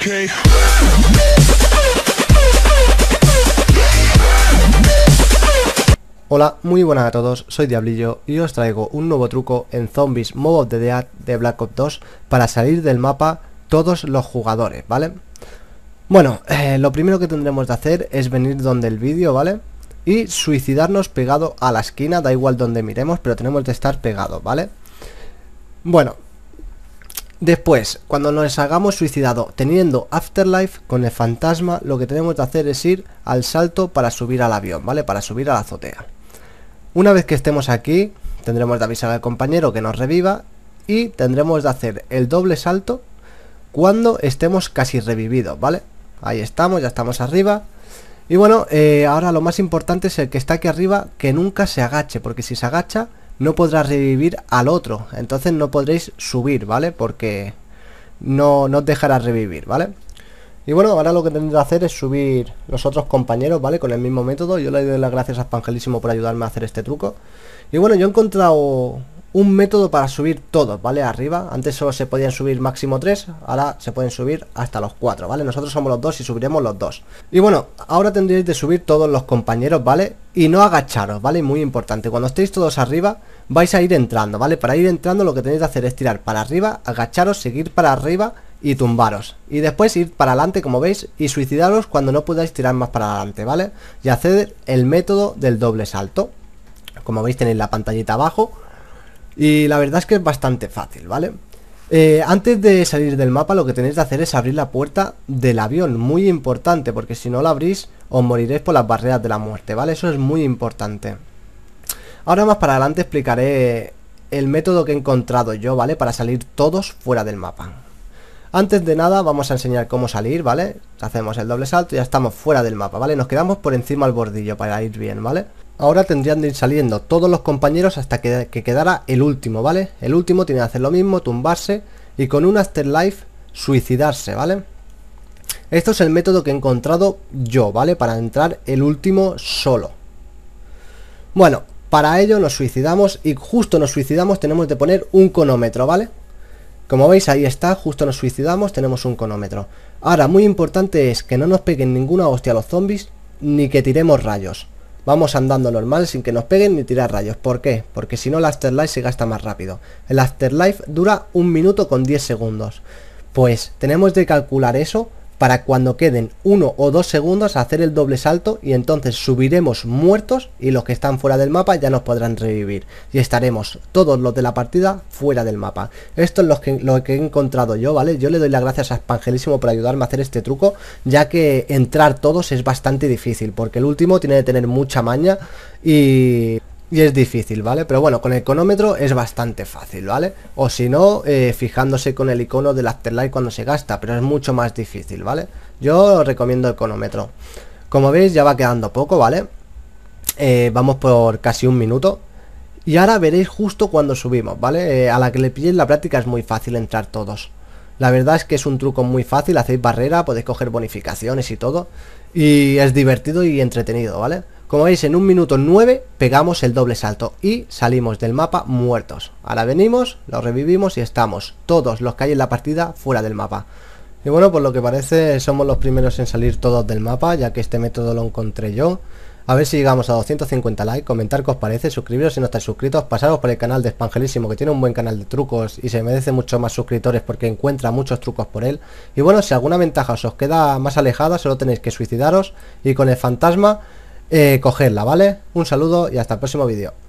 Okay. Hola, muy buenas a todos, soy Diablillo y os traigo un nuevo truco en Zombies Mob of the Dead de Black Ops 2 para salir del mapa todos los jugadores, ¿vale? Bueno, lo primero que tendremos de hacer es venir donde el vídeo, ¿vale? Y suicidarnos pegado a la esquina, da igual donde miremos, pero tenemos de estar pegados, ¿vale? Bueno, después, cuando nos hagamos suicidado teniendo Afterlife con el fantasma, lo que tenemos de hacer es ir al salto para subir al avión, ¿vale? Para subir a la azotea. Una vez que estemos aquí, tendremos de avisar al compañero que nos reviva y tendremos de hacer el doble salto cuando estemos casi revividos, ¿vale? Ahí estamos, ya estamos arriba. Y bueno, ahora lo más importante es el que está aquí arriba que nunca se agache, porque si se agacha no podrá revivir al otro, entonces no podréis subir, ¿vale? Porque no os dejará revivir, ¿vale? Y bueno, ahora lo que tendréis que hacer es subir los otros compañeros, ¿vale? Con el mismo método. Yo le doy las gracias a Espangelísimo por ayudarme a hacer este truco. Y bueno, yo he encontrado un método para subir todos, ¿vale? Arriba, antes solo se podían subir máximo 3, ahora se pueden subir hasta los 4, ¿vale? Nosotros somos los 2 y subiremos los 2. Y bueno, ahora tendréis de subir todos los compañeros, ¿vale? Y no agacharos, ¿vale? Muy importante, cuando estéis todos arriba vais a ir entrando, ¿vale? Para ir entrando lo que tenéis que hacer es tirar para arriba, agacharos, seguir para arriba y tumbaros. Y después ir para adelante, como veis, y suicidaros cuando no podáis tirar más para adelante, ¿vale? Y hacer el método del doble salto. Como veis tenéis la pantallita abajo. Y la verdad es que es bastante fácil, ¿vale? Antes de salir del mapa lo que tenéis que hacer es abrir la puerta del avión. Muy importante, porque si no la abrís os moriréis por las barreras de la muerte, ¿vale? Eso es muy importante. Ahora más para adelante explicaré el método que he encontrado yo, ¿vale? Para salir todos fuera del mapa. Antes de nada vamos a enseñar cómo salir, ¿vale? Hacemos el doble salto y ya estamos fuera del mapa, ¿vale? Nos quedamos por encima del bordillo para ir bien, ¿vale? Ahora tendrían de ir saliendo todos los compañeros hasta que quedara el último, ¿vale? El último tiene que hacer lo mismo, tumbarse y con un afterlife suicidarse, ¿vale? Esto es el método que he encontrado yo, ¿vale? Para entrar el último solo. Bueno, para ello nos suicidamos y justo nos suicidamos tenemos de poner un cronómetro, ¿vale? Como veis ahí está, justo nos suicidamos, tenemos un cronómetro. Ahora, muy importante es que no nos peguen ninguna hostia a los zombies ni que tiremos rayos. Vamos andando normal sin que nos peguen ni tirar rayos. ¿Por qué? Porque si no el Afterlife se gasta más rápido. El Afterlife dura 1 minuto con 10 segundos. Pues tenemos de calcular eso para cuando queden 1 o 2 segundos hacer el doble salto y entonces subiremos muertos y los que están fuera del mapa ya nos podrán revivir. Y estaremos todos los de la partida fuera del mapa. Esto es lo que he encontrado yo, ¿vale? Yo le doy las gracias a Espangelísimo por ayudarme a hacer este truco, ya que entrar todos es bastante difícil, porque el último tiene que tener mucha maña y es difícil, ¿vale? Pero bueno, con el cronómetro es bastante fácil, ¿vale? O si no, fijándose con el icono del Afterlife cuando se gasta, pero es mucho más difícil, ¿vale? Yo os recomiendo el cronómetro. Como veis ya va quedando poco, ¿vale? Vamos por casi 1 minuto. Y ahora veréis justo cuando subimos, ¿vale? A la que le pilléis la práctica es muy fácil entrar todos. La verdad es que es un truco muy fácil, hacéis barrera, podéis coger bonificaciones y todo. Y es divertido y entretenido, ¿vale? Como veis, en 1 minuto 9 pegamos el doble salto y salimos del mapa muertos. Ahora venimos, los revivimos y estamos todos los que hay en la partida fuera del mapa. Y bueno, por lo que parece somos los primeros en salir todos del mapa, ya que este método lo encontré yo. A ver si llegamos a 250 likes, comentar qué os parece, suscribiros si no estáis suscritos, pasaros por el canal de Espangelísimo, que tiene un buen canal de trucos y se merece mucho más suscriptores porque encuentra muchos trucos por él. Y bueno, si alguna ventaja os queda más alejada, solo tenéis que suicidaros y con el fantasma cogerla, ¿vale? Un saludo y hasta el próximo vídeo.